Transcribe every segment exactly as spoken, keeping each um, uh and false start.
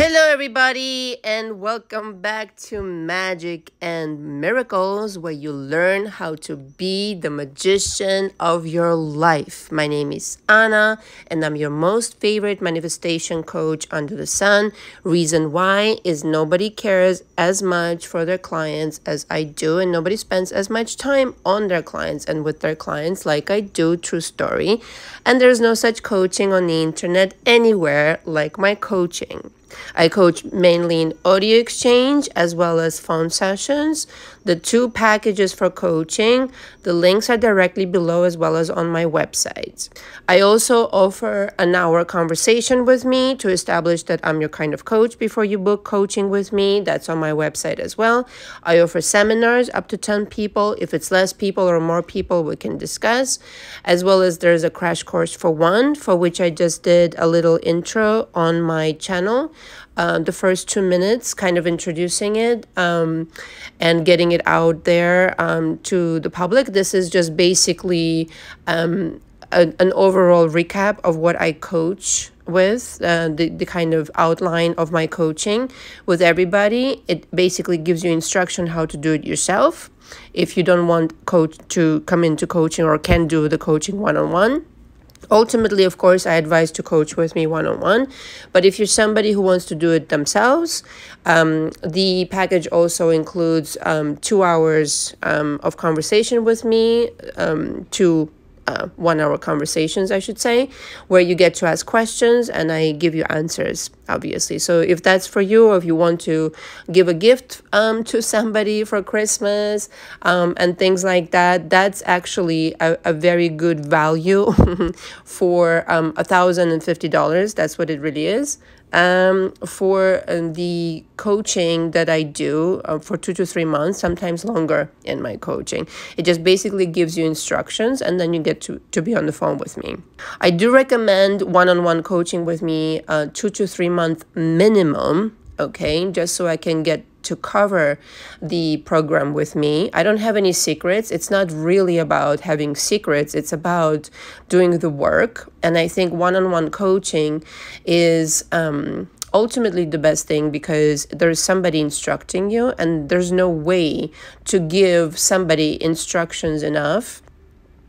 Hello everybody and welcome back to Magic and Miracles, where you learn how to be the magician of your life. My name is Anna and I'm your most favorite manifestation coach under the sun. Reason why is nobody cares as much for their clients as I do, and nobody spends as much time on their clients and with their clients like I do. True story. And there's no such coaching on the internet anywhere like my coaching. I coach mainly in audio exchange as well as phone sessions. The two packages for coaching, the links are directly below as well as on my website. I also offer an hour conversation with me to establish that I'm your kind of coach before you book coaching with me. That's on my website as well. I offer seminars up to ten people. If it's less people or more people, we can discuss. As well as there's a crash course for one, for which I just did a little intro on my channel. Uh, the first two minutes, kind of introducing it um, and getting it out there um, to the public. This is just basically um, a, an overall recap of what I coach with, uh, the, the kind of outline of my coaching with everybody. It basically gives you instruction how to do it yourself if you don't want coach to come into coaching or can do the coaching one-on-one. Ultimately, of course, I advise to coach with me one-on-one, but if you're somebody who wants to do it themselves, um, the package also includes um, two hours um, of conversation with me, um, two uh, one-hour conversations, I should say, where you get to ask questions and I give you answers, obviously. So if that's for you, or if you want to give a gift um, to somebody for Christmas um, and things like that, that's actually a, a very good value for um, one thousand fifty dollars. That's what it really is. Um, for uh, the coaching that I do uh, for two to three months, sometimes longer in my coaching. It just basically gives you instructions and then you get to, to be on the phone with me. I do recommend one-on-one coaching with me uh, two to three month minimum, okay, just so I can get to cover the program with me. I don't have any secrets. It's not really about having secrets. It's about doing the work. And I think one-on-one coaching is um, ultimately the best thing, because there's somebody instructing you and there's no way to give somebody instructions enough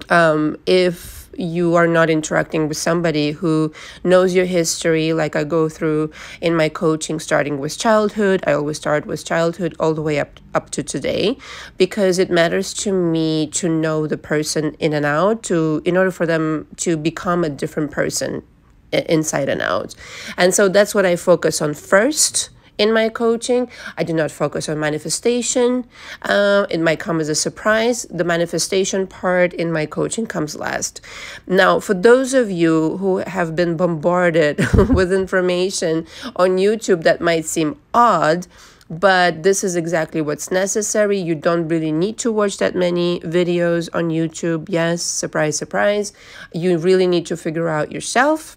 um, if you are not interacting with somebody who knows your history, like I go through in my coaching, starting with childhood. I always start with childhood all the way up, up to today, because it matters to me to know the person in and out to in order for them to become a different person inside and out. And so that's what I focus on first. In my coaching, I do not focus on manifestation. Uh, it might come as a surprise. The manifestation part in my coaching comes last. Now, for those of you who have been bombarded with information on YouTube that might seem odd, but this is exactly what's necessary. You don't really need to watch that many videos on YouTube. Yes, surprise, surprise. You really need to figure out yourself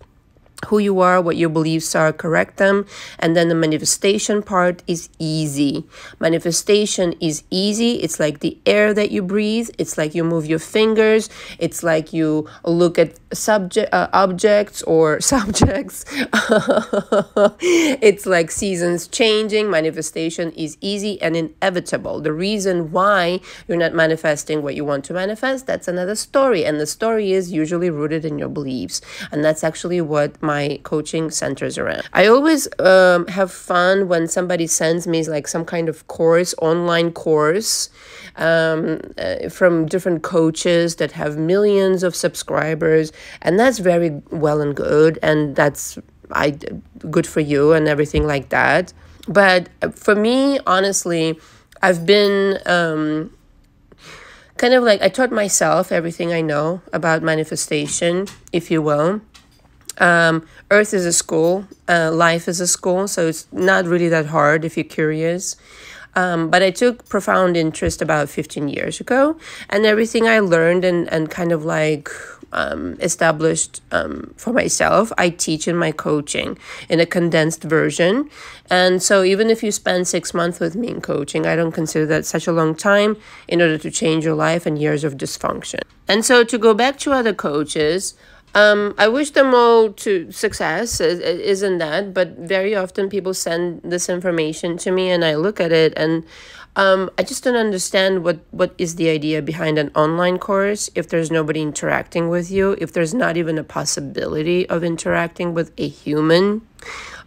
who you are, what your beliefs are, correct them. And then the manifestation part is easy. Manifestation is easy. It's like the air that you breathe. It's like you move your fingers. It's like you look at subject, uh, objects or subjects. It's like seasons changing. Manifestation is easy and inevitable. The reason why you're not manifesting what you want to manifest, that's another story. And the story is usually rooted in your beliefs. And that's actually what my my coaching centers around. I always um, have fun when somebody sends me like some kind of course, online course um, uh, from different coaches that have millions of subscribers, and that's very well and good, and that's I good for you and everything like that. But for me, honestly, I've been um, kind of like, I taught myself everything I know about manifestation, if you will. Um, Earth is a school, uh, life is a school, so it's not really that hard if you're curious. Um, but I took profound interest about fifteen years ago, and everything I learned and, and kind of like um, established um, for myself, I teach in my coaching in a condensed version. And so even if you spend six months with me in coaching, I don't consider that such a long time in order to change your life and years of dysfunction. And so to go back to other coaches, Um, I wish them all to success, isn't that? But very often people send this information to me and I look at it and um, I just don't understand what, what is the idea behind an online course if there's nobody interacting with you, if there's not even a possibility of interacting with a human.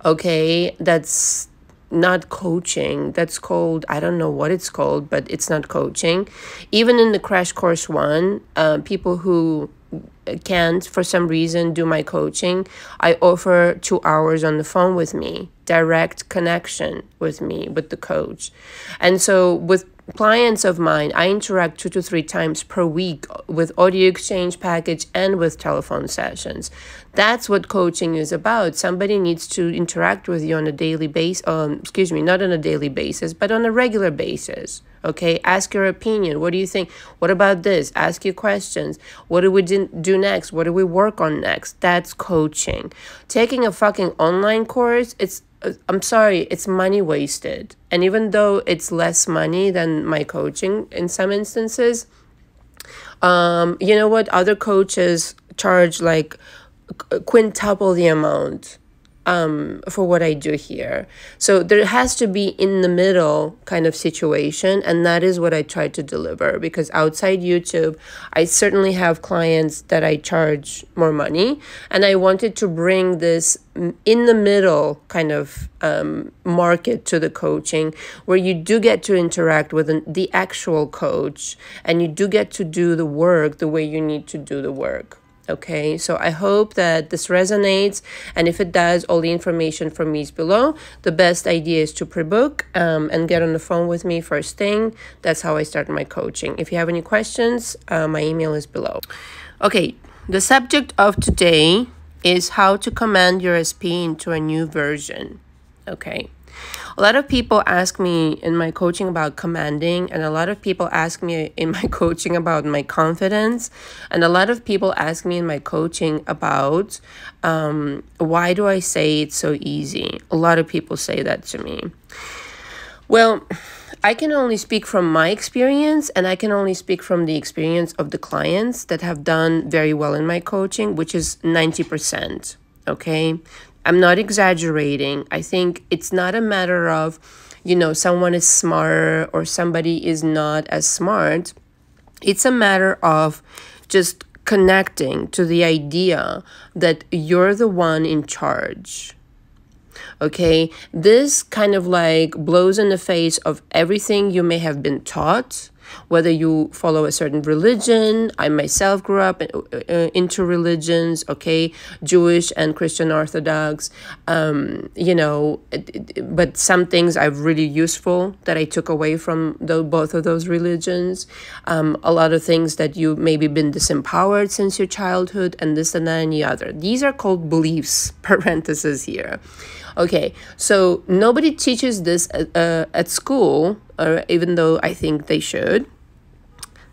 Okay, that's not coaching. That's called, I don't know what it's called, but it's not coaching. Even in the Crash Course One, uh, people who can't for some reason do my coaching, I offer two hours on the phone with me, direct connection with me, with the coach. And so with clients of mine, I interact two to three times per week with audio exchange package and with telephone sessions. That's what coaching is about. Somebody needs to interact with you on a daily basis, um, excuse me, not on a daily basis, but on a regular basis. Okay, ask your opinion. What do you think? What about this? Ask your questions. What do we do next? What do we work on next? That's coaching. Taking a fucking online course, it's, I'm sorry, it's money wasted. And even though it's less money than my coaching in some instances, um, you know what? Other coaches charge like quintuple the amount um, for what I do here. So there has to be in the middle kind of situation. And that is what I try to deliver, because outside YouTube, I certainly have clients that I charge more money. And I wanted to bring this in the middle kind of um, market to the coaching, where you do get to interact with an, the actual coach, and you do get to do the work the way you need to do the work. Okay, so I hope that this resonates, and if it does, all the information from me is below. The best idea is to pre-book um, and get on the phone with me first thing. That's how I start my coaching. If you have any questions, uh, my email is below. Okay, the subject of today is how to command your S P into a new version. Okay. A lot of people ask me in my coaching about commanding, and a lot of people ask me in my coaching about my confidence, and a lot of people ask me in my coaching about um, why do I say it's so easy? A lot of people say that to me. Well, I can only speak from my experience, and I can only speak from the experience of the clients that have done very well in my coaching, which is ninety percent, okay? I'm not exaggerating. I think it's not a matter of, you know, someone is smarter or somebody is not as smart. It's a matter of just connecting to the idea that you're the one in charge. Okay? This kind of like blows in the face of everything you may have been taught, whether you follow a certain religion. I myself grew up into religions, okay, Jewish and Christian Orthodox, um, you know, but some things are really useful that I took away from the, both of those religions. Um, a lot of things that you maybe been disempowered since your childhood, and this and that and the other. These are called beliefs, parentheses here. Okay, so nobody teaches this at, uh, at school, or even though I think they should.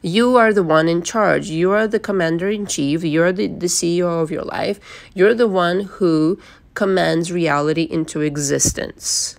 You are the one in charge. You are the commander-in-chief. You're the, the C E O of your life. You're the one who commands reality into existence.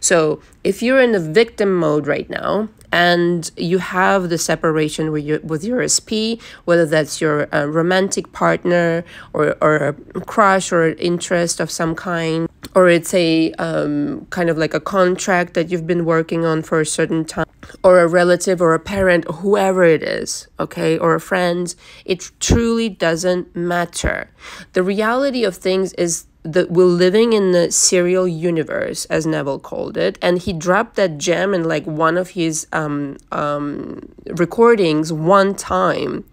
So if you're in the victim mode right now, and you have the separation with your, with your S P, whether that's your uh, romantic partner or, or a crush or interest of some kind, or it's a um, kind of like a contract that you've been working on for a certain time, or a relative or a parent, or whoever it is, okay, or a friend, it truly doesn't matter. The reality of things is that we're living in the serial universe, as Neville called it, and he dropped that gem in like one of his um, um, recordings one time,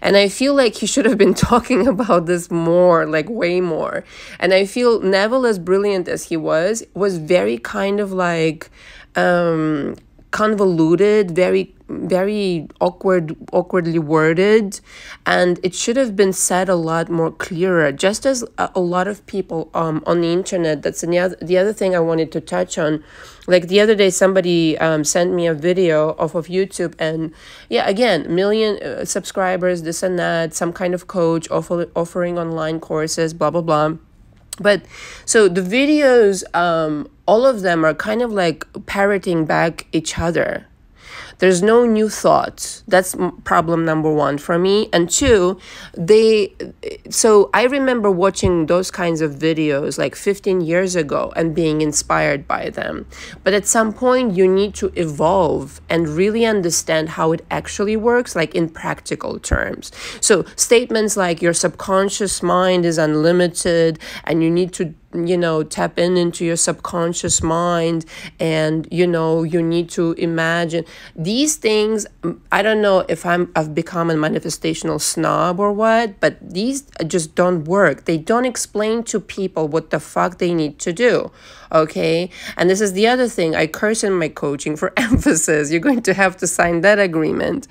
and I feel like he should have been talking about this more, like way more. And I feel Neville, as brilliant as he was, was very kind of like um, convoluted, very very awkward, awkwardly worded, and it should have been said a lot more clearer, just as a, a lot of people um, on the internet. That's the other, the other thing I wanted to touch on. Like the other day, somebody um, sent me a video off of YouTube, and yeah, again, million uh, subscribers, this and that, some kind of coach offer, offering online courses, blah, blah, blah. But so the videos, um, all of them are kind of like parroting back each other. There's no new thoughts. That's problem number one for me. And two, they, so I remember watching those kinds of videos like fifteen years ago and being inspired by them. But at some point you need to evolve and really understand how it actually works, like in practical terms. So statements like your subconscious mind is unlimited and you need to, you know, tap in into your subconscious mind, and, you know, you need to imagine these things. I don't know if I'm, I've become a manifestational snob or what, but these just don't work. They don't explain to people what the fuck they need to do. Okay. And this is the other thing I curse in my coaching for emphasis. You're going to have to sign that agreement.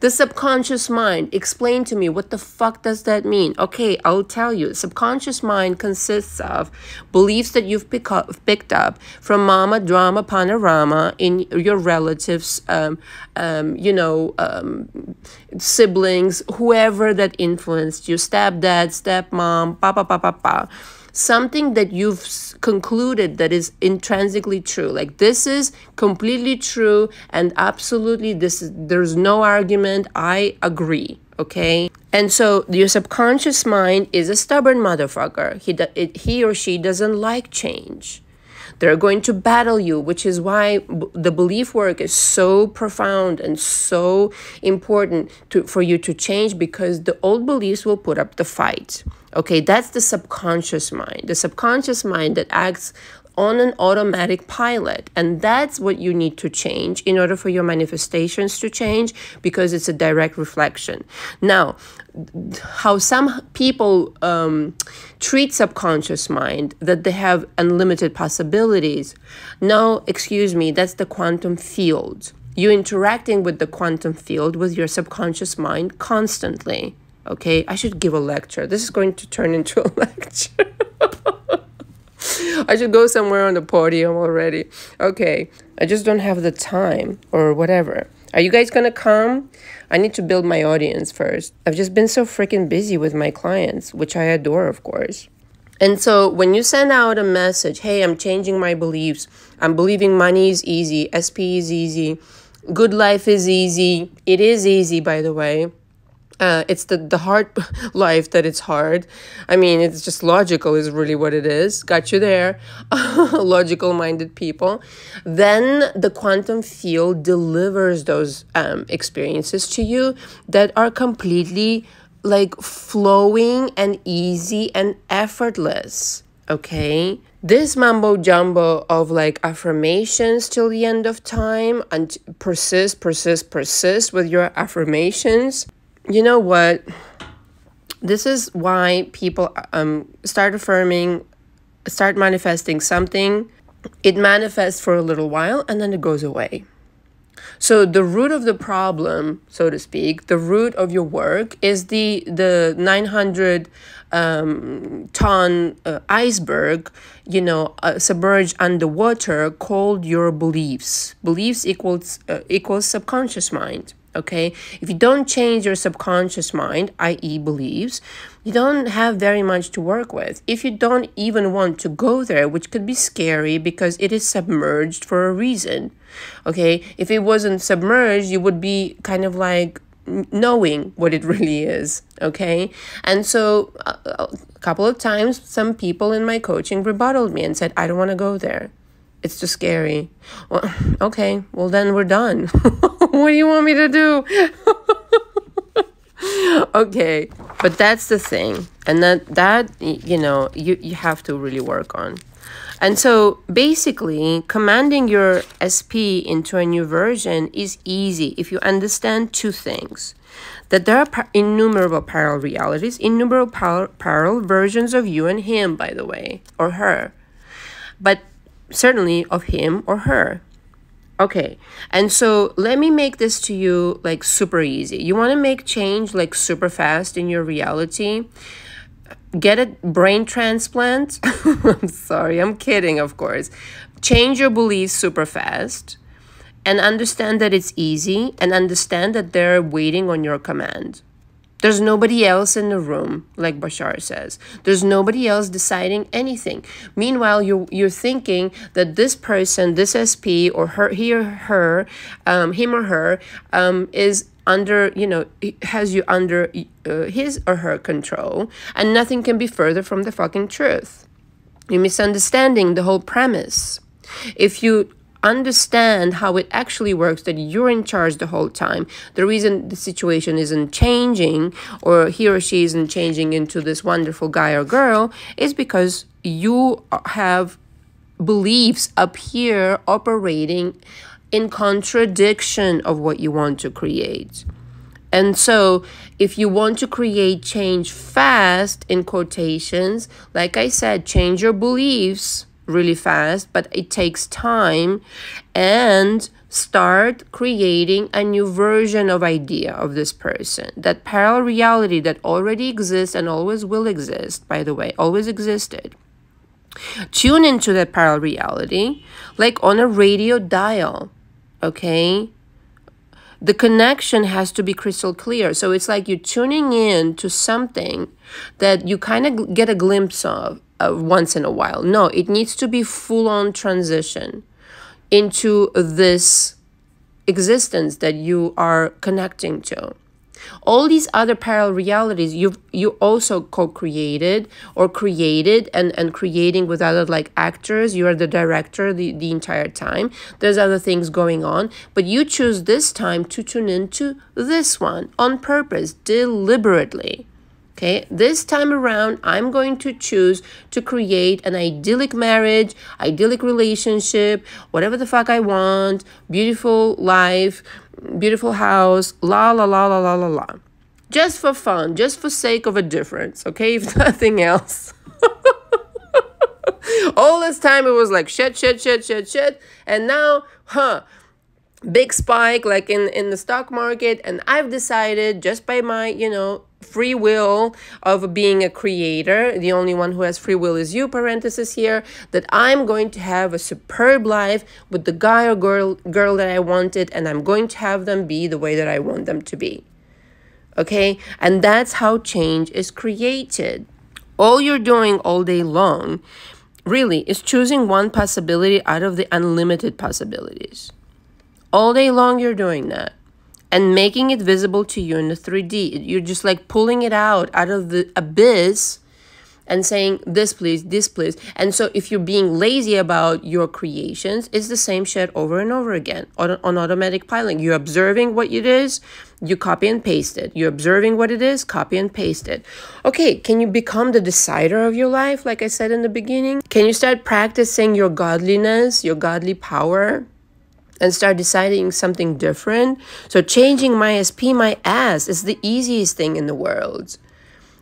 The subconscious mind, explain to me, what the fuck does that mean? Okay, I'll tell you. Subconscious mind consists of beliefs that you've pick up, picked up from mama, drama, panorama, in your relatives, um, um, you know, um, siblings, whoever that influenced you, stepdad, stepmom, papa, papa, papa. Something that you've concluded that is intrinsically true, like this is completely true and absolutely this is, there's no argument, I agree. Okay, and so your subconscious mind is a stubborn motherfucker. He it, he or she doesn't like change. They're going to battle you, which is why b the belief work is so profound and so important to, for you to change, because the old beliefs will put up the fight. Okay, that's the subconscious mind. The subconscious mind that acts on an automatic pilot. And that's what you need to change in order for your manifestations to change, because it's a direct reflection. Now, how some people um, treat subconscious mind, that they have unlimited possibilities. No, excuse me, that's the quantum field. You're interacting with the quantum field, with your subconscious mind constantly. Okay, I should give a lecture. This is going to turn into a lecture. I should go somewhere on the podium already. Okay, I just don't have the time or whatever. Are you guys gonna come? I need to build my audience first. I've just been so freaking busy with my clients, which I adore, of course. And so when you send out a message, hey, I'm changing my beliefs. I'm believing money is easy. S P is easy. Good life is easy. It is easy, by the way. Uh, it's the, the hard life that it's hard. I mean, it's just logical is really what it is. Got you there, logical-minded people. Then the quantum field delivers those um, experiences to you that are completely like flowing and easy and effortless, okay? This mumbo jumbo of like affirmations till the end of time, and persist, persist, persist with your affirmations. You know what? This is why people um start affirming, start manifesting something. It manifests for a little while and then it goes away. So the root of the problem, so to speak, the root of your work is the the nine hundred um, ton uh, iceberg, you know, uh, submerged underwater, called your beliefs. Beliefs equals uh, equals subconscious mind. Okay, if you don't change your subconscious mind, i e beliefs, you don't have very much to work with. If you don't even want to go there, which could be scary because it is submerged for a reason. Okay, if it wasn't submerged, you would be kind of like knowing what it really is. Okay, and so a couple of times, some people in my coaching rebutted me and said, I don't want to go there. It's too scary. Well, okay, well then we're done. What do you want me to do? Okay, but that's the thing. And that, that you know, you, you have to really work on. And so basically, commanding your S P into a new version is easy if you understand two things. That there are par innumerable parallel realities, innumerable par parallel versions of you and him, by the way, or her. But certainly of him or her. Okay, and so let me make this to you like super easy. You want to make change like super fast in your reality? Get a brain transplant. I'm sorry, I'm kidding, of course. Change your beliefs super fast and understand that it's easy, and understand that they're waiting on your command. There's nobody else in the room, like Bashar says. There's nobody else deciding anything. Meanwhile, you're, you're thinking that this person, this S P, or her, he or her, um, him or her, um, is under, you know, has you under uh, his or her control, and nothing can be further from the fucking truth. You're misunderstanding the whole premise. If you understand how it actually works, that you're in charge the whole time, the reason the situation isn't changing, or he or she isn't changing into this wonderful guy or girl, is because you have beliefs up here operating in contradiction of what you want to create. And so if you want to create change fast, in quotations, like I said, change your beliefs really fast, but it takes time, and start creating a new version of idea of this person, that parallel reality that already exists and always will exist, by the way, always existed. Tune into that parallel reality like on a radio dial, okay? The connection has to be crystal clear. So it's like you're tuning in to something that you kind of get a glimpse of uh, once in a while. No, it needs to be full-on transition into this existence that you are connecting to. All these other parallel realities you've you also co-created or created and, and creating with other like actors. You are the director the, the entire time. There's other things going on, but you choose this time to tune into this one on purpose, deliberately. Okay, this time around, I'm going to choose to create an idyllic marriage, idyllic relationship, whatever the fuck I want, beautiful life, beautiful house, la la la la la la la. Just for fun, just for sake of a difference, okay, if nothing else. All this time it was like shit, shit, shit, shit, shit, and now, huh, big spike like in, in the stock market, and I've decided just by my, you know, free will of being a creator, the only one who has free will is you, parenthesis here, that I'm going to have a superb life with the guy or girl girl that I wanted, and I'm going to have them be the way that I want them to be. Okay? And that's how change is created. All you're doing all day long really is choosing one possibility out of the unlimited possibilities. All day long you're doing that. And making it visible to you in the three D. You're just like pulling it out, out of the abyss, and saying, this please, this please. And so if you're being lazy about your creations, it's the same shit over and over again on, on automatic piling. You're observing what it is, you copy and paste it. You're observing what it is, copy and paste it. Okay, can you become the decider of your life, like I said in the beginning? Can you start practicing your godliness, your godly power? And start deciding something different. So changing my S P, my ass, is the easiest thing in the world.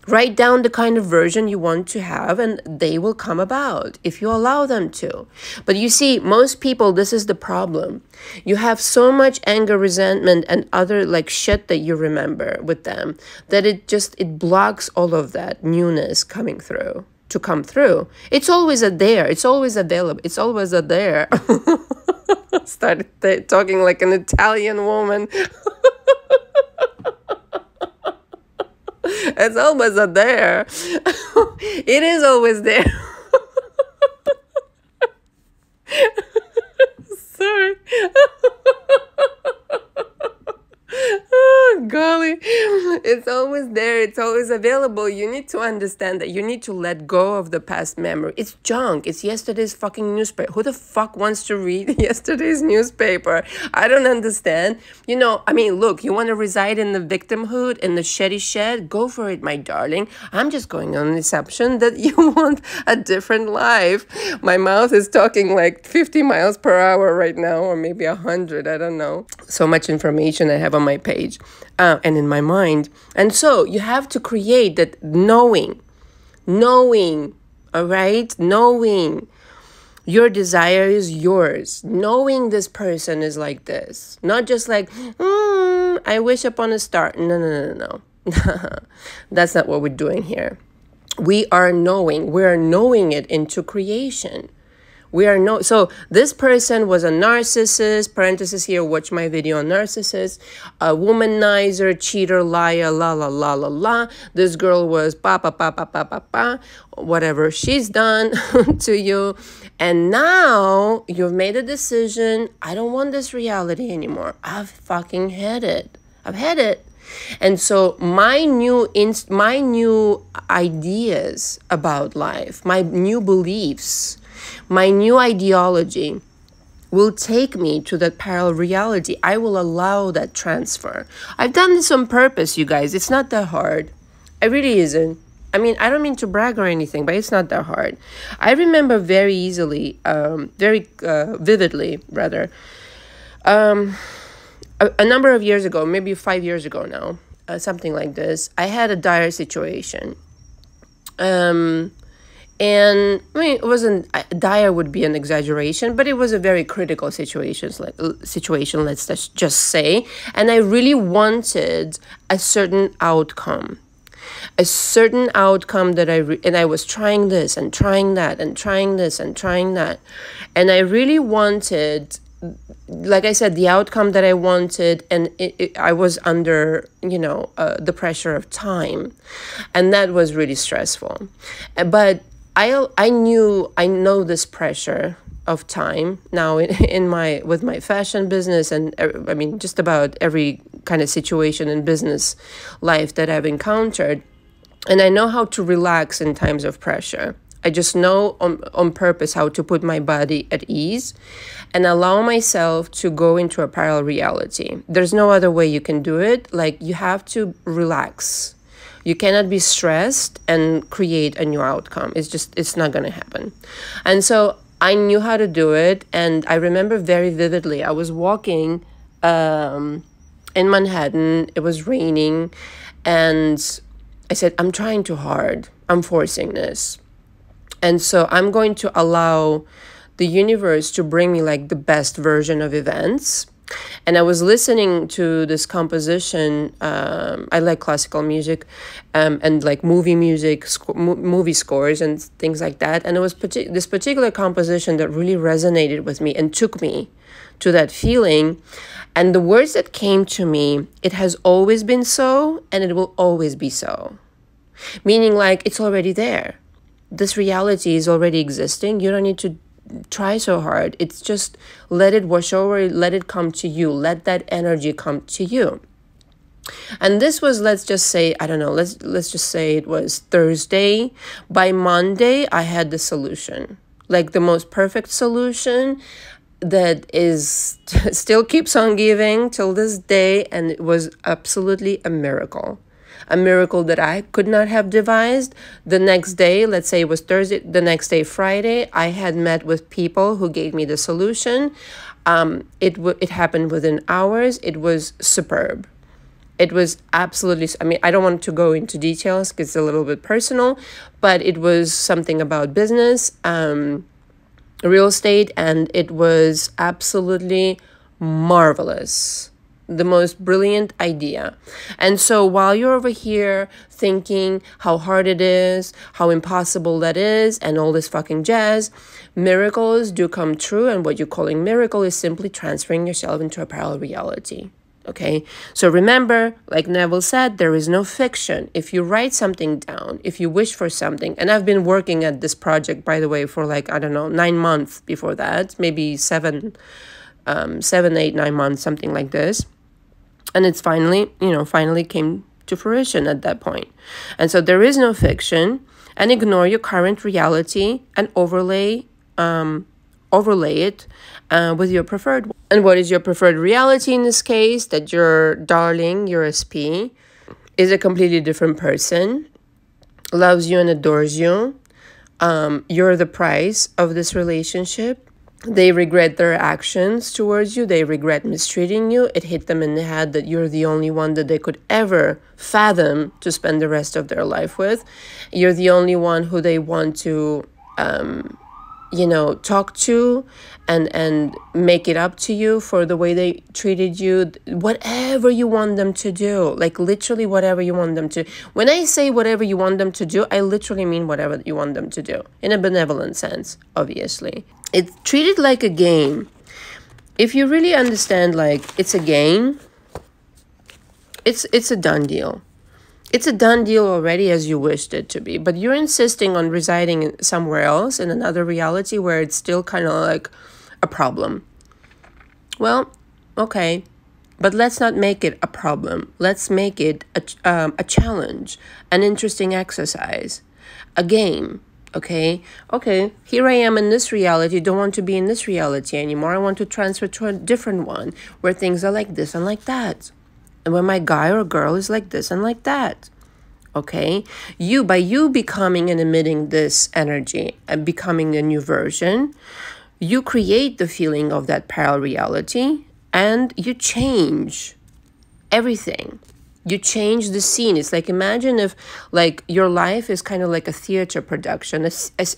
Write down the kind of version you want to have, and they will come about if you allow them to. But you see, most people, this is the problem. You have so much anger, resentment, and other like shit that you remember with them, that it just, it blocks all of that newness coming through, to come through. It's always there, it's always available, it's always there. Started talking like an Italian woman. It's always there. It is always there. Sorry. Oh, golly. It's always there. It's always available. You need to understand that. You need to let go of the past memory. It's junk. It's yesterday's fucking newspaper. Who the fuck wants to read yesterday's newspaper? I don't understand. You know, I mean, look, you want to reside in the victimhood, in the shitty shed? Go for it, my darling. I'm just going on the assumption that you want a different life. My mouth is talking like fifty miles per hour right now, or maybe a hundred. I don't know. So much information I have on my page uh, and in my mind. And so you have to create that knowing, knowing, all right, knowing your desire is yours, knowing this person is like this, not just like, mm, I wish upon a star. No, no, no, no, no. That's not what we're doing here. We are knowing, we are knowing it into creation. We are no, so this person was a narcissist, parenthesis here, watch my video on narcissist, a womanizer, cheater, liar, la, la, la, la, la. This girl was pa, pa, pa, pa, pa, pa, pa, whatever she's done to you. And now you've made a decision. I don't want this reality anymore. I've fucking had it. I've had it. And so my new inst my new ideas about life, my new beliefs, my new ideology will take me to that parallel reality. I will allow that transfer. I've done this on purpose, you guys. It's not that hard. It really isn't. I mean, I don't mean to brag or anything, but it's not that hard. I remember very easily, um, very uh, vividly, rather, um, a, a number of years ago, maybe five years ago now, uh, something like this, I had a dire situation. Um... And I mean, it wasn't dire would be an exaggeration, but it was a very critical situation, situation, let's just say. And I really wanted a certain outcome, a certain outcome that I, re and I was trying this and trying that and trying this and trying that. And I really wanted, like I said, the outcome that I wanted, and it, it, I was under, you know, uh, the pressure of time. And that was really stressful. But I I knew I know this pressure of time now in, in my with my fashion business, and I mean just about every kind of situation in business life that I've encountered, and I know how to relax in times of pressure. I just know on, on purpose how to put my body at ease and allow myself to go into a parallel reality. There's no other way you can do it. Like, you have to relax. You cannot be stressed and create a new outcome. It's just, it's not going to happen. And so I knew how to do it. And I remember very vividly, I was walking um, in Manhattan. It was raining. And I said, I'm trying too hard. I'm forcing this. And so I'm going to allow the universe to bring me like the best version of events. And I was listening to this composition. Um, I like classical music, um, and like movie music, sc mo movie scores and things like that. And it was partic this particular composition that really resonated with me and took me to that feeling. And the words that came to me, it has always been so, and it will always be so. Meaning, like, it's already there. This reality is already existing. You don't need to try so hard. It's just let it wash over, let it come to you, let that energy come to you. And this was, let's just say, I don't know, let's let's just say it was Thursday. By Monday, I had the solution, like the most perfect solution that is still keeps on giving till this day. And it was absolutely a miracle. A miracle that I could not have devised. The next day, let's say it was Thursday, the next day, Friday, I had met with people who gave me the solution. Um, it, w it happened within hours. It was superb. It was absolutely, I mean, I don't want to go into details because it's a little bit personal, but it was something about business, um, real estate, and it was absolutely marvelous. The most brilliant idea. And so while you're over here thinking how hard it is, how impossible that is, and all this fucking jazz, miracles do come true. And what you're calling miracle is simply transferring yourself into a parallel reality. Okay, so remember, like Neville said, there is no fiction. If you write something down, if you wish for something, and I've been working at this project, by the way, for like, I don't know, nine months before that, maybe seven, um, seven, eight, nine months, something like this. And it's finally, you know, finally came to fruition at that point. And so there is no fiction, and ignore your current reality and overlay, um, overlay it uh, with your preferred one. And what is your preferred reality in this case? That your darling, your S P, is a completely different person, loves you and adores you. Um, you're the prize of this relationship. They regret their actions towards you. They regret mistreating you. It hit them in the head that you're the only one that they could ever fathom to spend the rest of their life with. You're the only one who they want to, um, you know, talk to and, and make it up to you for the way they treated you. Whatever you want them to do, like literally whatever you want them to. When I say whatever you want them to do, I literally mean whatever you want them to do in a benevolent sense, obviously. It, treat it like a game. If you really understand, like, it's a game, it's it's a done deal. It's a done deal already as you wished it to be. But you're insisting on residing somewhere else in another reality where it's still kind of like a problem. Well, okay, but let's not make it a problem. Let's make it a, um, a challenge, an interesting exercise, a game. Okay, okay, here I am in this reality, don't want to be in this reality anymore. I want to transfer to a different one where things are like this and like that. And where my guy or girl is like this and like that. Okay, you, by you becoming and emitting this energy and becoming a new version, you create the feeling of that parallel reality and you change everything. You change the scene. It's like, imagine if like your life is kind of like a theater production, a,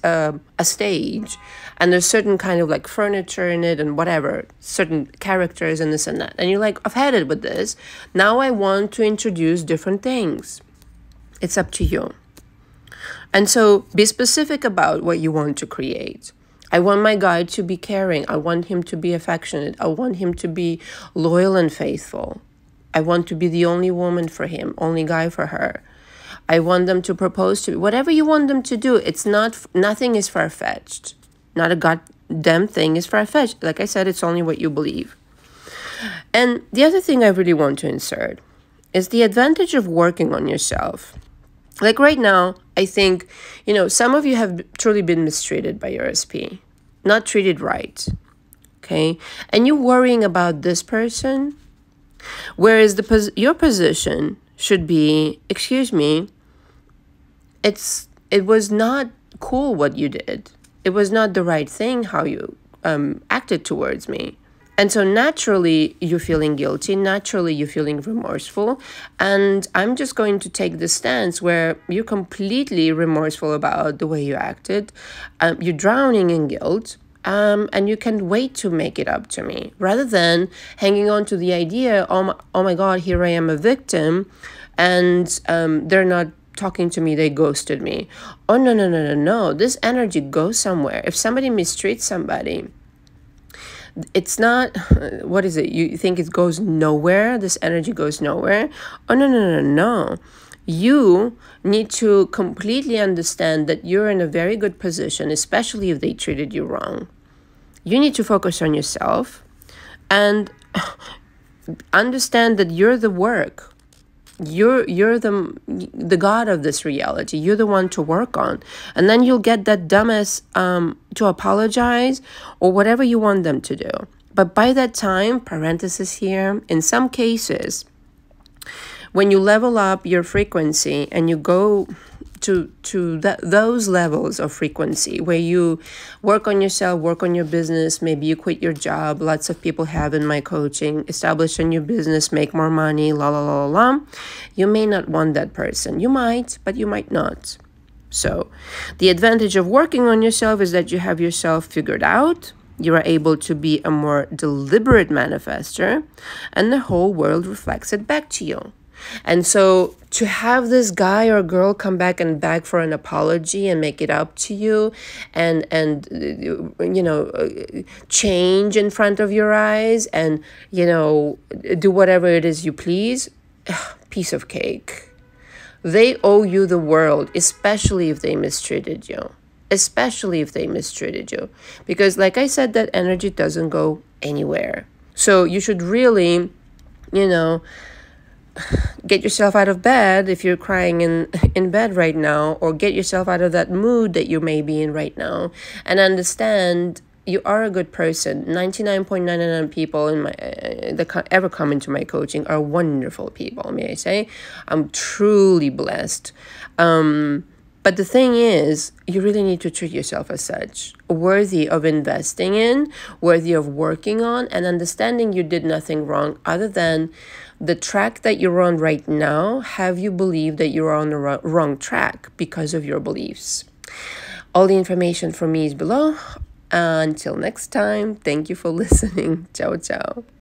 a, a stage, and there's certain kind of like furniture in it and whatever, certain characters and this and that. And you're like, I've had it with this. Now I want to introduce different things. It's up to you. And so be specific about what you want to create. I want my guy to be caring. I want him to be affectionate. I want him to be loyal and faithful. I want to be the only woman for him, only guy for her. I want them to propose to me. Whatever you want them to do, it's not, nothing is far-fetched. Not a goddamn thing is far-fetched. Like I said, it's only what you believe. And the other thing I really want to insert is the advantage of working on yourself. Like right now, I think, you know, some of you have truly been mistreated by your S P, not treated right, okay? And you're worrying about this person, whereas the pos your position should be, excuse me, it's it was not cool what you did. It was not the right thing how you um, acted towards me. And so naturally you're feeling guilty, naturally you're feeling remorseful, and I'm just going to take the stance where you're completely remorseful about the way you acted. Um, you're drowning in guilt. Um, and you can't wait to make it up to me, rather than hanging on to the idea, oh my, oh my God, here I am a victim, and um, they're not talking to me, they ghosted me. Oh, no, no, no, no, no, this energy goes somewhere. If somebody mistreats somebody, it's not, what is it, you think it goes nowhere, this energy goes nowhere? Oh, no, no, no, no. You need to completely understand that you're in a very good position, especially if they treated you wrong. You need to focus on yourself and understand that you're the work. You're, you're the, the god of this reality. You're the one to work on. And then you'll get that dumbass um, to apologize or whatever you want them to do. But by that time, parenthesis here, in some cases, when you level up your frequency and you go to to that, those levels of frequency where you work on yourself, work on your business, maybe you quit your job, lots of people have in my coaching, establish a new business, make more money, la, la, la, la, la, you may not want that person. You might, but you might not. So the advantage of working on yourself is that you have yourself figured out. You are able to be a more deliberate manifester, and the whole world reflects it back to you. And so to have this guy or girl come back and beg for an apology and make it up to you and, and you know, change in front of your eyes and, you know, do whatever it is you please, piece of cake. They owe you the world, especially if they mistreated you, especially if they mistreated you. Because like I said, that energy doesn't go anywhere. So you should really, you know, get yourself out of bed if you're crying in in bed right now, or get yourself out of that mood that you may be in right now, and understand you are a good person. ninety-nine point nine nine people in my uh, that ever come into my coaching are wonderful people, may I say. I'm truly blessed. Um, but the thing is, you really need to treat yourself as such, worthy of investing in, worthy of working on, and understanding you did nothing wrong other than the track that you're on right now. Have you believed that you're on the wrong track because of your beliefs? All the information from me is below. Uh, until next time, thank you for listening. Ciao, ciao.